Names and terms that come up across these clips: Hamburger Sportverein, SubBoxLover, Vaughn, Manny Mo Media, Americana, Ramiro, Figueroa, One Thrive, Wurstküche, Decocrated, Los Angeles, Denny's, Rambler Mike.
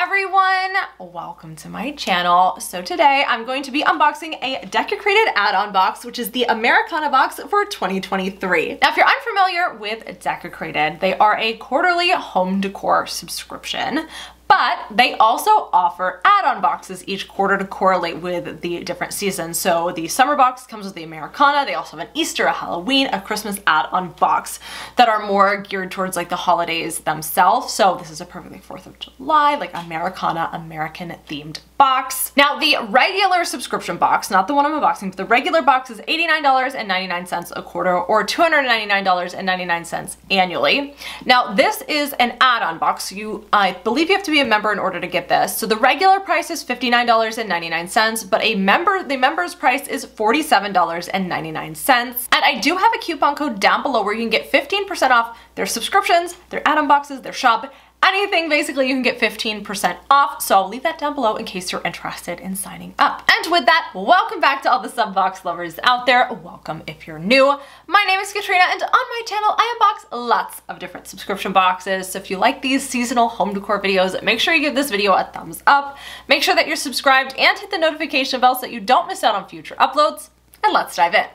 everyone, welcome to my channel. So today I'm going to be unboxing a Decocrated add-on box, which is the Americana box for 2023. Now if you're unfamiliar with Decocrated, they are a quarterly home decor subscription, but they also offer add-on boxes each quarter to correlate with the different seasons. So the summer box comes with the Americana. They also have an Easter, a Halloween, a Christmas add-on box that are more geared towards like the holidays themselves. So this is a perfectly 4th of July, like Americana, American themed box. Now the regular subscription box, not the one I'm unboxing, but the regular box is $89.99 a quarter or $299.99 annually. Now this is an add-on box. I believe you have to be a member in order to get this. So the regular price is $59.99, but the member's price is $47.99. And I do have a coupon code down below where you can get 15% off their subscriptions, their add-on boxes, their shop, anything basically you can get 15% off. So I'll leave that down below in case you're interested in signing up. And with that, welcome back to all the SubBox lovers out there. Welcome if you're new. My name is Katrina and on my channel, I unbox lots of different subscription boxes. So if you like these seasonal home decor videos, make sure you give this video a thumbs up. Make sure that you're subscribed and hit the notification bell so that you don't miss out on future uploads. And let's dive in.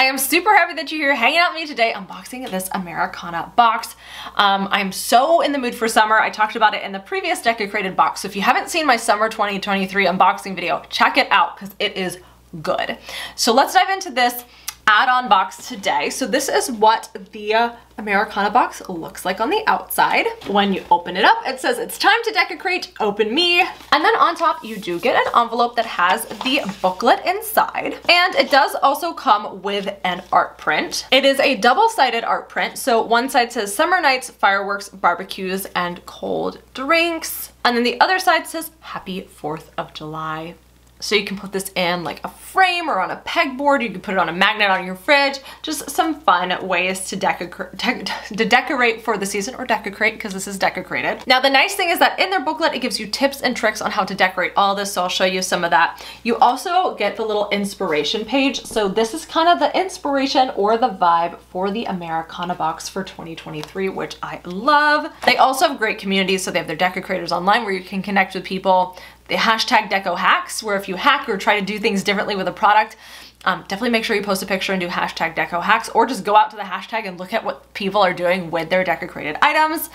I am super happy that you're here hanging out with me today unboxing this Americana box. I'm so in the mood for summer. I talked about it in the previous Decocrated box. So if you haven't seen my summer 2023 unboxing video, check it out because it is good. So let's dive into this add-on box today. So this is what the Americana box looks like on the outside. When you open it up, it says, "It's time to Decocrate, open me." And then on top, you do get an envelope that has the booklet inside. And it does also come with an art print. It is a double-sided art print. So one side says summer nights, fireworks, barbecues, and cold drinks. And then the other side says happy 4th of July. So you can put this in like a frame or on a pegboard. You can put it on a magnet on your fridge. Just some fun ways to decorate for the season, or decocrate because this is Decocrated. Now the nice thing is that in their booklet, it gives you tips and tricks on how to decorate all this. So I'll show you some of that. You also get the little inspiration page. So this is kind of the inspiration or the vibe for the Americana box for 2023, which I love. They also have great communities. So they have their Decocrators online where you can connect with people. The hashtag Deco Hacks, where if you hack or try to do things differently with a product, definitely make sure you post a picture and do hashtag Deco Hacks, or just go out to the hashtag and look at what people are doing with their Decocrated items.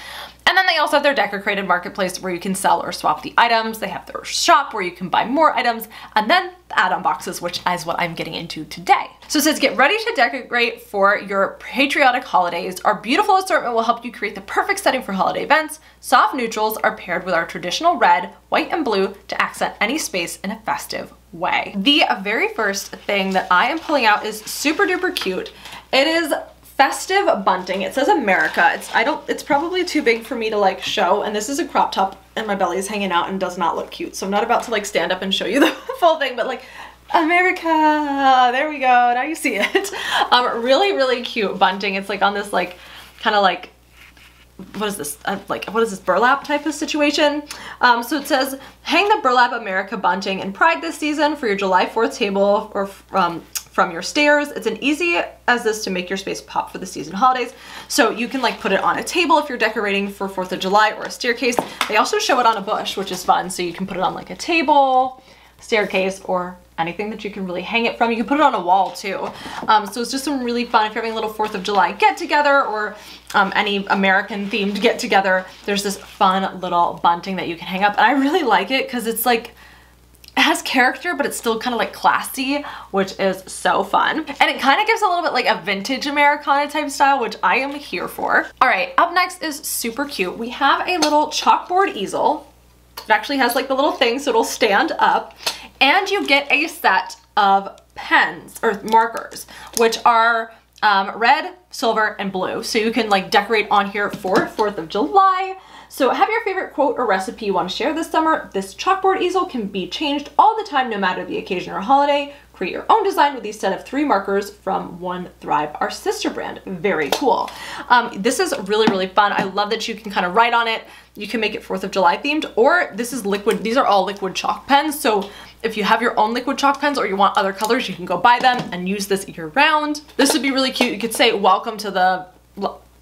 And then they also have their Decocrated marketplace where you can sell or swap the items. They have their shop where you can buy more items, and then the add-on boxes, which is what I'm getting into today. So it says, "Get ready to decorate for your patriotic holidays. Our beautiful assortment will help you create the perfect setting for holiday events. Soft neutrals are paired with our traditional red, white, and blue to accent any space in a festive way." The very first thing that I am pulling out is super duper cute. It is festive bunting. It says America. It's probably too big for me to like show, and this is a crop top and my belly is hanging out and does not look cute. So I'm not about to like stand up and show you the full thing, but like America, there we go. Now you see it. Really, really cute bunting. It's like on this like kind of like, what is this? What is this burlap type of situation? So it says, "Hang the burlap America bunting in pride this season for your July 4th table or from your stairs. It's an easy as this to make your space pop for the season holidays." So you can like put it on a table if you're decorating for 4th of July or a staircase. They also show it on a bush, which is fun. So you can put it on like a table, staircase, or anything that you can really hang it from. You can put it on a wall too. So it's just some really fun, if you're having a little 4th of July get together or any American themed get together, there's this fun little bunting that you can hang up. And I really like it because it's like, it has character, but it's still kind of like classy, which is so fun. And it kind of gives a little bit like a vintage Americana type style, which I am here for. All right, up next is super cute. We have a little chalkboard easel. It actually has like the little thing, so it'll stand up. And you get a set of pens or markers, which are red, silver, and blue. So you can like decorate on here for 4th of July. So have your favorite quote or recipe you want to share this summer. This chalkboard easel can be changed all the time, no matter the occasion or holiday. Create your own design with these set of 3 markers from One Thrive, our sister brand. Very cool. This is really, really fun. I love that you can kind of write on it. You can make it 4th of July themed, or this is liquid. These are all liquid chalk pens. So if you have your own liquid chalk pens or you want other colors, you can go buy them and use this year round. This would be really cute. You could say, "Welcome to the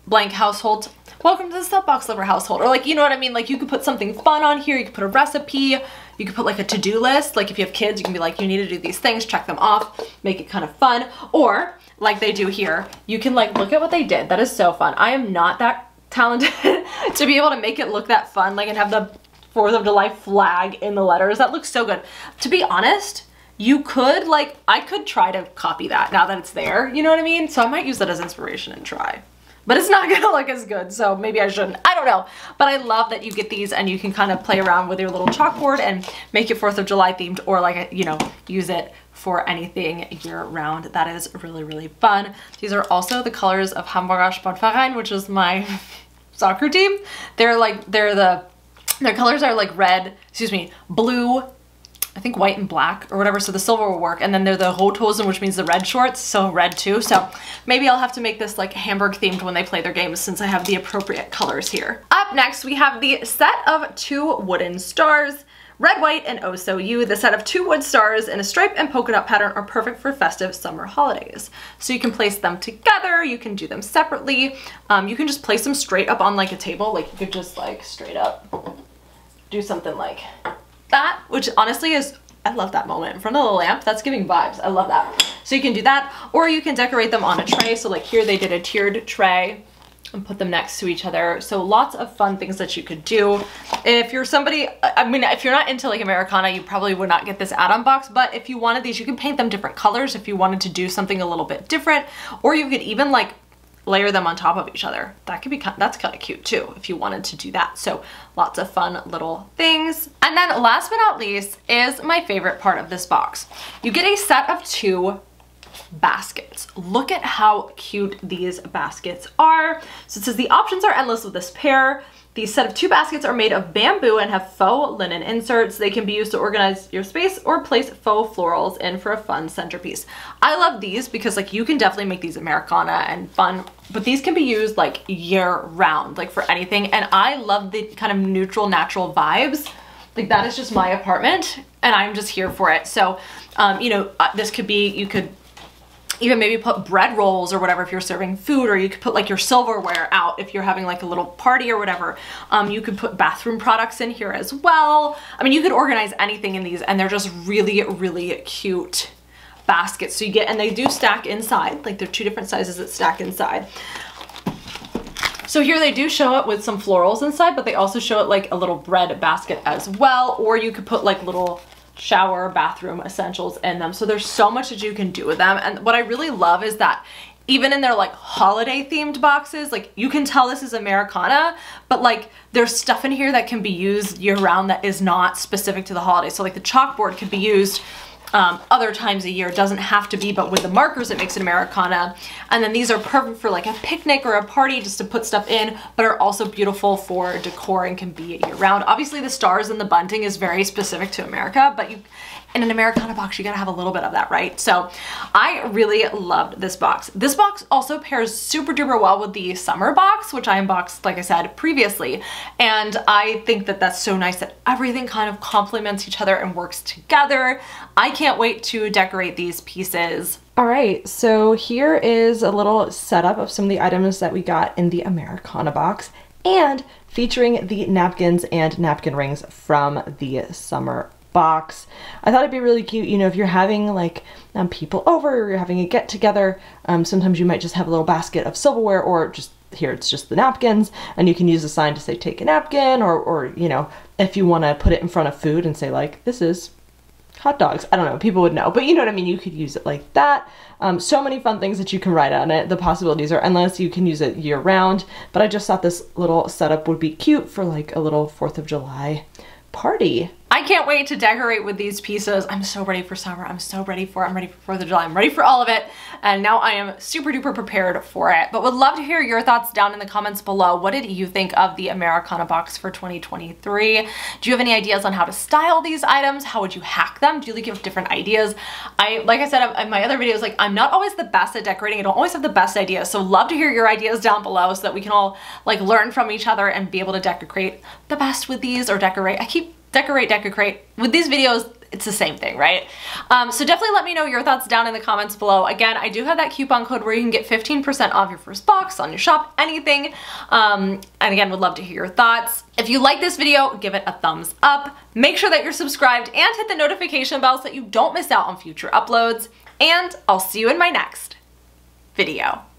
blank household, welcome to the SubBoxLover household, or like, you know what I mean? Like, you could put something fun on here, you could put a recipe, you could put like a to-do list. Like if you have kids, you can be like, you need to do these things, check them off, make it kind of fun. Or like they do here, you can like look at what they did. That is so fun. I am not that talented to be able to make it look that fun, like, and have the 4th of July flag in the letters. That looks so good. To be honest, you could, like, I could try to copy that now that it's there, you know what I mean? So I might use that as inspiration and try. But it's not gonna look as good, so maybe I shouldn't. I don't know. But I love that you get these and you can kind of play around with your little chalkboard and make it 4th of July themed, or like, you know, use it for anything year round. That is really, really fun. These are also the colors of Hamburger Sportverein, which is my soccer team. They're like, their colors are like red, excuse me, blue, I think white and black or whatever, so the silver will work, and then they're the Rothosen, which means the red shorts, so red too. So maybe I'll have to make this like Hamburg themed when they play their games, since I have the appropriate colors here. Up next, we have the set of 2 wooden stars. Red, white, and oh so you. The set of 2 wood stars in a stripe and polka dot pattern are perfect for festive summer holidays. So you can place them together, you can do them separately, you can just place them straight up on like a table, like you could just like straight up do something like that, which honestly is, I love that moment in front of the lamp. That's giving vibes. I love that. So you can do that, or you can decorate them on a tray. So like here they did a tiered tray and put them next to each other. So lots of fun things that you could do. If you're somebody, I mean, if you're not into like Americana, you probably would not get this add-on box, but if you wanted these, you can paint them different colors if you wanted to do something a little bit different, or you could even like layer them on top of each other. That could be, that's kind of cute too, if you wanted to do that. So lots of fun little things. And then last but not least is my favorite part of this box. You get a set of 2 baskets. Look at how cute these baskets are. So it says the options are endless with this pair. The set of 2 baskets are made of bamboo and have faux linen inserts. They can be used to organize your space or place faux florals in for a fun centerpiece. I love these because like you can definitely make these Americana and fun, but these can be used like year round, like for anything. And I love the kind of neutral, natural vibes. Like that is just my apartment and I'm just here for it. So, you know, this could be, you could even maybe put bread rolls or whatever if you're serving food, or you could put like your silverware out if you're having like a little party or whatever. You could put bathroom products in here as well. I mean, you could organize anything in these, and they're just really, really cute baskets. So you get, and they do stack inside, like they're 2 different sizes that stack inside. So here they do show it with some florals inside, but they also show it like a little bread basket as well, or you could put like little shower, bathroom essentials in them. So there's so much that you can do with them. And what I really love is that even in their like holiday themed boxes, like you can tell this is Americana, but like there's stuff in here that can be used year round that is not specific to the holiday. So like the chalkboard could be used other times a year. It doesn't have to be, but with the markers, it makes it Americana. And then these are perfect for like a picnic or a party, just to put stuff in, but are also beautiful for decor and can be year round. Obviously the stars and the bunting is very specific to America, but you, in an Americana box, you gotta have a little bit of that, right? So I really loved this box. This box also pairs super duper well with the summer box, which I unboxed, like I said, previously. And I think that that's so nice that everything kind of complements each other and works together. I can't wait to decorate these pieces. All right, so here is a little setup of some of the items that we got in the Americana box, and featuring the napkins and napkin rings from the summer box. I thought it'd be really cute, you know, if you're having like people over, or you're having a get together, sometimes you might just have a little basket of silverware, or just here it's just the napkins, and you can use a sign to say take a napkin, or you know, if you want to put it in front of food and say like this is hot dogs. I don't know, people would know, but you know what I mean? You could use it like that. So many fun things that you can write on it. The possibilities are endless. You can use it year round, but I just thought this little setup would be cute for like a little 4th of July party. I can't wait to decorate with these pieces. I'm so ready for summer. I'm so ready for it. I'm ready for 4th of July. I'm ready for all of it. And now I am super duper prepared for it. But would love to hear your thoughts down in the comments below. What did you think of the Americana box for 2023? Do you have any ideas on how to style these items? How would you hack them? Do you like give different ideas? Like I said in my other videos, like I'm not always the best at decorating. I don't always have the best ideas. So love to hear your ideas down below so that we can all like learn from each other and be able to decorate the best with these, or decorate. I keep decorate with these videos. it's the same thing, right? So definitely let me know your thoughts down in the comments below. Again, I do have that coupon code where you can get 15% off your first box on your shop, anything. And again, would love to hear your thoughts. If you like this video, give it a thumbs up. Make sure that you're subscribed and hit the notification bell so that you don't miss out on future uploads. And I'll see you in my next video.